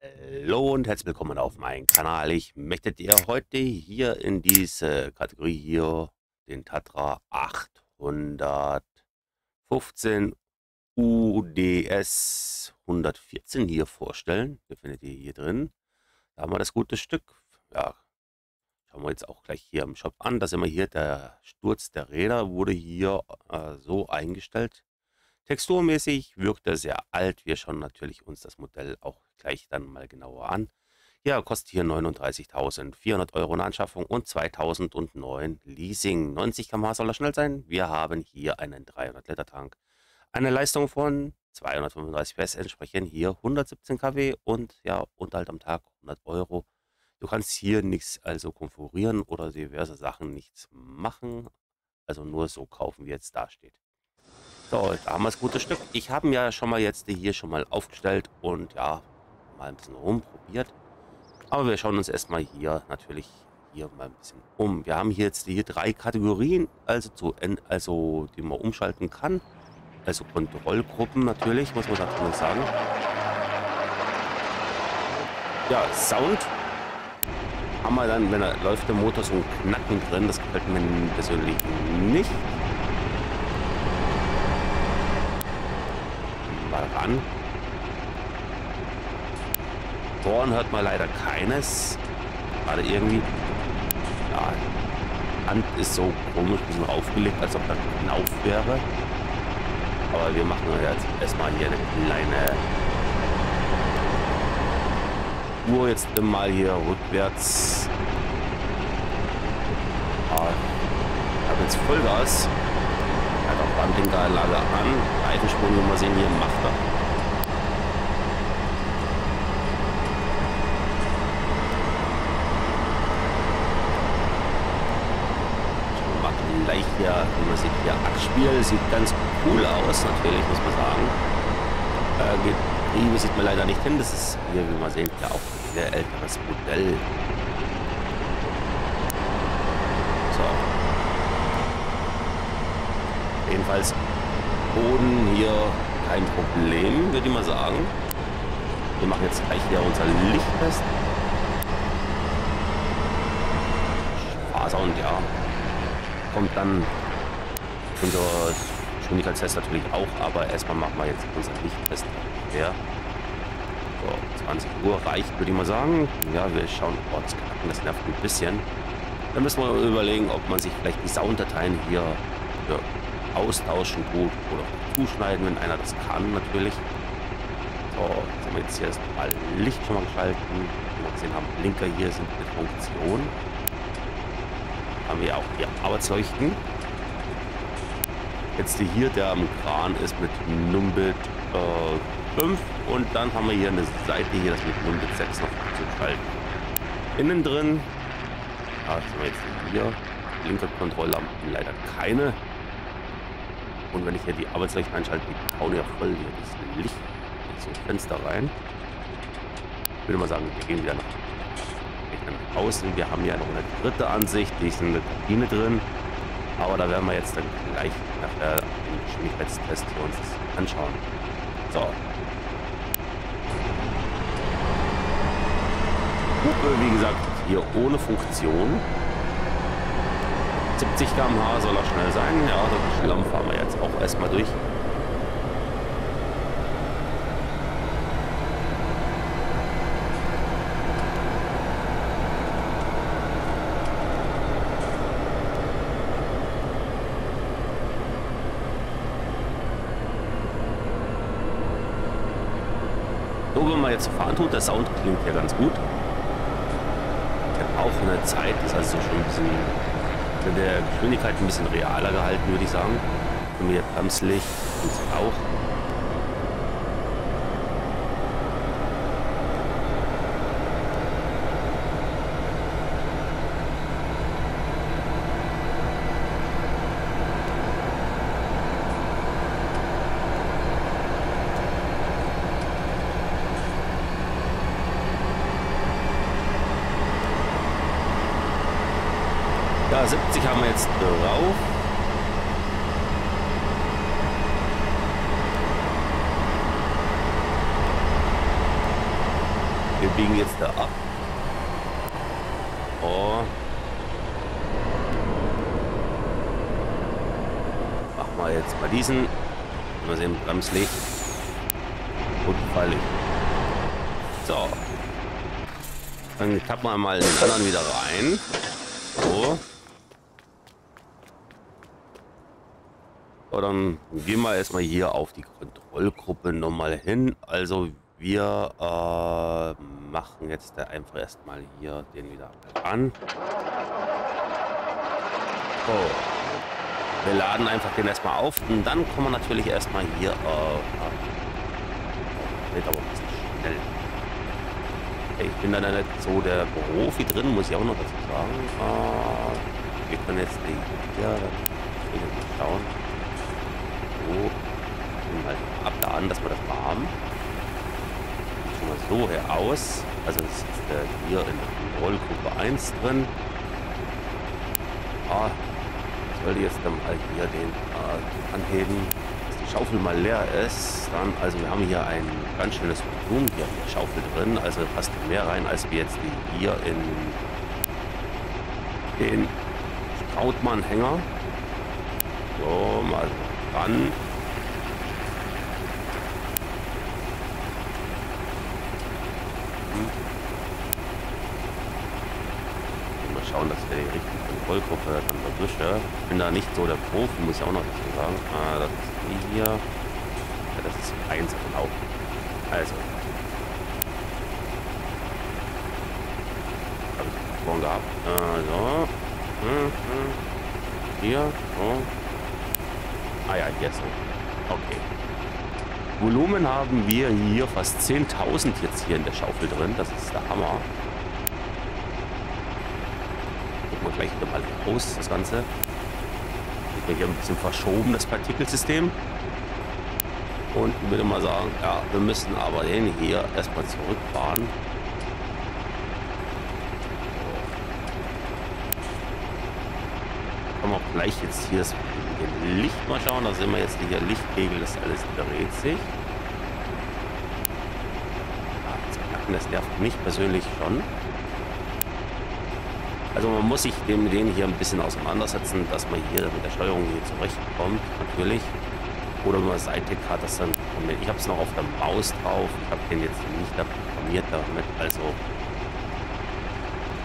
Hallo und herzlich willkommen auf meinem Kanal. Ich möchte dir heute hier in diese Kategorie hier den Tatra 815 UDS-114 hier vorstellen. Den findet ihr hier drin. Da haben wir das gute Stück. Ja, schauen wir jetzt auch gleich hier im Shop an. Da sind wir hier, der Sturz der Räder wurde hier so eingestellt. Texturmäßig wirkt er sehr alt. Wir schauen natürlich uns das Modell auch gleich dann mal genauer an. Ja, kostet hier 39.400 € in Anschaffung und 2.009 Leasing. 90 km/h soll er schnell sein. Wir haben hier einen 300-Liter-Tank. Eine Leistung von 235 PS, entsprechen hier 117 kW und ja, Unterhalt am Tag 100 €. Du kannst hier nichts also konfigurieren oder diverse Sachen nichts machen. Also nur so kaufen, wie jetzt da steht. So, da haben wir das gute Stück. Ich habe ihn ja schon mal jetzt hier aufgestellt und ja, mal ein bisschen rumprobiert. Aber wir schauen uns erstmal hier natürlich hier mal ein bisschen um. Wir haben hier jetzt hier drei Kategorien, also die man umschalten kann. Also Kontrollgruppen natürlich, muss man dazu sagen. Ja, Sound haben wir dann, wenn er läuft, der Motor so ein Knacken drin. Das gefällt mir persönlich nicht. Ran. Dorn hört man leider keines. Gerade irgendwie. Ja, Hand ist so komisch, ein bisschen aufgelegt, als ob da Knauf wäre. Aber wir machen jetzt erstmal hier eine kleine Uhr. Jetzt mal hier rückwärts. Ja, ich habe jetzt Vollgas. Bandlingeranlage an, Reifensprung, wie man sehen hier macht er. Schauen wir mal gleich hier, wie man sieht hier, Achsspiel sieht ganz cool aus, natürlich muss man sagen. Getriebe sieht man leider nicht hin, das ist hier, wie man sehen, ja auch ein sehr älteres Modell. Jedenfalls Boden hier kein Problem, würde ich mal sagen. Wir machen jetzt gleich hier unser Licht fest. Fahrsound, ja. Kommt dann unser Geschwindigkeitstest natürlich auch, aber erstmal machen wir jetzt unser Licht fest. Ja. So, 20 Uhr reicht, würde ich mal sagen. Ja, wir schauen, oh, das nervt ein bisschen. Dann müssen wir überlegen, ob man sich vielleicht die Sounddateien hier austauschen gut oder zuschneiden, wenn einer das kann natürlich. So, jetzt haben wir jetzt hier erstmal Licht schon mal geschalten. Wie wir gesehen haben, Blinker hier sind mit Funktion. Haben wir auch hier Arbeitsleuchten. Jetzt hier, der am Kran ist mit Numbit 5 und dann haben wir hier eine Seite hier, das mit Numbit 6 noch zu schalten. Innen drin, da sind wir jetzt hier. Blinkerkontrolllampen leider keine. Und wenn ich hier die Arbeitsleuchten einschalte, die hauen ja voll hier das Licht zum Fenster rein. Ich würde mal sagen, wir gehen wieder nach außen. Wir haben ja noch eine dritte Ansicht, die ist in der Kabine drin. Aber da werden wir jetzt dann gleich nach der Geschwindigkeitstest für uns das anschauen. So. Hupe, wie gesagt, hier ohne Funktion. 70 km/h soll er schnell sein. Ja, so schnell fahren wir jetzt auch erstmal durch. So, wenn man jetzt fahren tut, der Sound klingt ja ganz gut. Ich habe auch eine Zeit, das heißt so schön ein bisschen in der Geschwindigkeit ein bisschen realer gehalten, würde ich sagen. Und hier Bremslicht und auch. Ja, 70 haben wir jetzt drauf. Wir biegen jetzt da ab. Oh. Machen wir jetzt mal diesen. Mal sehen, Bremslicht. Und Fahrlicht. So. Dann tappen wir mal den anderen wieder rein. So. So, dann gehen wir erstmal hier auf die Kontrollgruppe nochmal hin. Also wir machen jetzt einfach erstmal hier den wieder an. So. Wir laden einfach den erstmal auf und dann kommen wir natürlich erstmal hier wird aber ein bisschen schnell. Ich bin da nicht so der Profi drin, muss ich auch noch dazu sagen. Wir können jetzt hier schauen. So, halt abladen, dass wir das mal haben. Schon mal so her aus. Also das ist hier in der Rollgruppe 1 drin. Ich sollte jetzt dann mal hier den anheben, dass die Schaufel mal leer ist. Dann, also wir haben hier ein ganz schönes Volumen hier in der Schaufel drin. Also passt mehr rein, als wir jetzt die hier in den Strautmann-Hänger. So, mal ran. Mal schauen, dass wir die richtige Kontrollgruppe dann erwische. Ich bin da nicht so der Profi, muss ich auch noch dazu sagen. Das ist die hier. Ja, das ist eins von auch. Also. Habe ich vorhin gehabt. So. Hier. So. Ah ja, hier so. Okay. Volumen haben wir hier fast 10.000 jetzt hier in der Schaufel drin. Das ist der Hammer. Gucken wir gleich wieder mal aus, das Ganze. Ich bin hier ein bisschen verschoben, das Partikelsystem. Und ich würde mal sagen, ja, wir müssen aber den hier erstmal zurückfahren. Können wir gleich jetzt hier das Licht mal schauen, da sehen wir jetzt hier Lichtkegel, das alles dreht sich. Das Knacken, das nervt mich persönlich schon. Also man muss sich mit denen hier ein bisschen auseinandersetzen, dass man hier mit der Steuerung hier zurechtkommt, natürlich. Oder wenn man Seitec hat, das dann. Ich habe es noch auf der Maus drauf, ich habe den jetzt nicht da programmiert damit, also.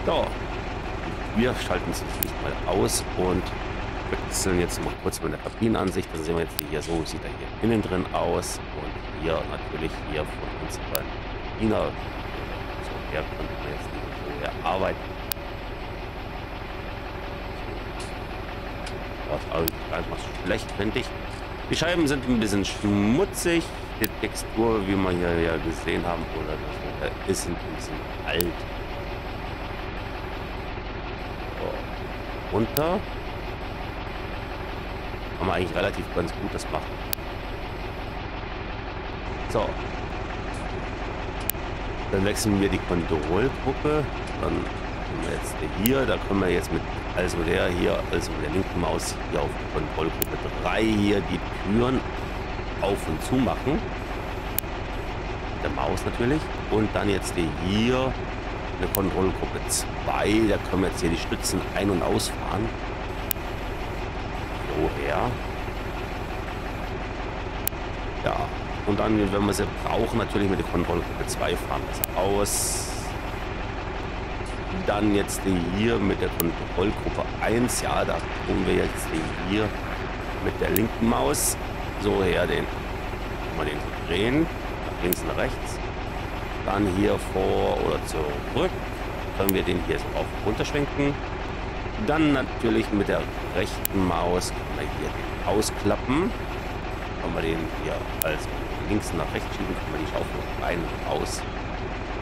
So. Wir schalten es jetzt nicht mal aus und wechseln jetzt mal kurz mit der Kabinenansicht. Dann sehen wir jetzt hier, so sieht er hier innen drin aus. Und hier natürlich hier von unseren Kabinen. So, der könnten wir jetzt nicht so erarbeiten. Das ist auch einfach schlecht, finde ich. Die Scheiben sind ein bisschen schmutzig. Die Textur, wie wir hier ja gesehen haben, oder das ist ein bisschen alt. Runter. Kann man eigentlich relativ ganz gut das machen. So. Dann wechseln wir die Kontrollgruppe. Dann haben wir jetzt hier, da können wir jetzt mit, also der hier, also mit der linken Maus hier auf die Kontrollgruppe 3 hier die Türen auf und zu machen. Mit der Maus natürlich. Und dann jetzt hier eine Kontrollgruppe 2, da können wir jetzt hier die Stützen ein- und ausfahren. So her. Ja, und dann, wenn wir sie brauchen, natürlich mit der Kontrollgruppe 2 fahren wir sie aus. Dann jetzt hier mit der Kontrollgruppe 1, ja, da tun wir jetzt hier mit der linken Maus. So her, den kann man den drehen, nach links und nach rechts. Dann hier vor oder zurück, können wir den hier so auf und runter schwenken. Dann natürlich mit der rechten Maus können wir hier den ausklappen. Können wir den hier also links nach rechts schieben, können wir die Schaufel rein und raus.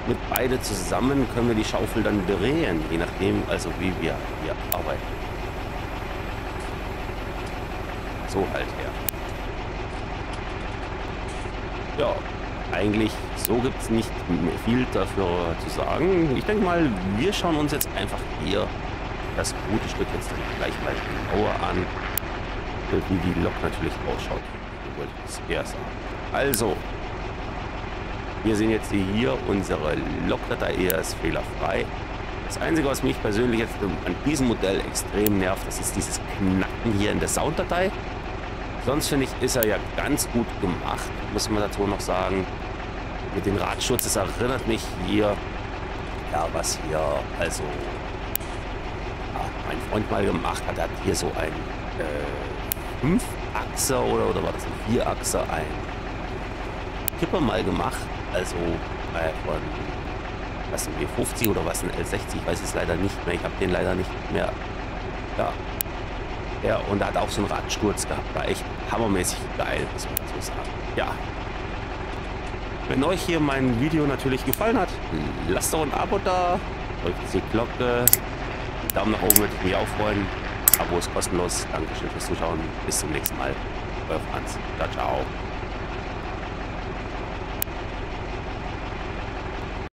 Mit beide zusammen können wir die Schaufel dann drehen, je nachdem also wie wir hier arbeiten. So halt her. Ja. Eigentlich, so gibt es nicht viel dafür zu sagen. Ich denke mal, wir schauen uns jetzt einfach hier das gute Stück jetzt gleich mal genauer an, wie die Lok natürlich ausschaut. Also, Wir sehen jetzt hier unsere Logdatei, er ist fehlerfrei. Das Einzige, was mich persönlich jetzt an diesem Modell extrem nervt, das ist dieses Knacken hier in der Sounddatei. Sonst finde ich, ist er ja ganz gut gemacht, muss man dazu noch sagen. Mit dem Radschutz, das erinnert mich hier, ja, was hier, also, ja, mein Freund mal gemacht hat, er hat hier so ein 5-Achser oder war das ein 4-Achser, ein Kipper mal gemacht, also von, was ein W50 oder was ein L60, ich weiß es leider nicht mehr, ich habe den leider nicht mehr, ja. Ja, und da hat auch so einen Radsturz gehabt. War echt hammermäßig geil, muss man dazu sagen. Ja. Wenn euch hier mein Video natürlich gefallen hat, lasst doch ein Abo da, drückt die Glocke, Daumen nach oben würde ich mich auch freuen. Abo ist kostenlos. Dankeschön fürs Zuschauen. Bis zum nächsten Mal. Euer Franz. Ciao, ciao.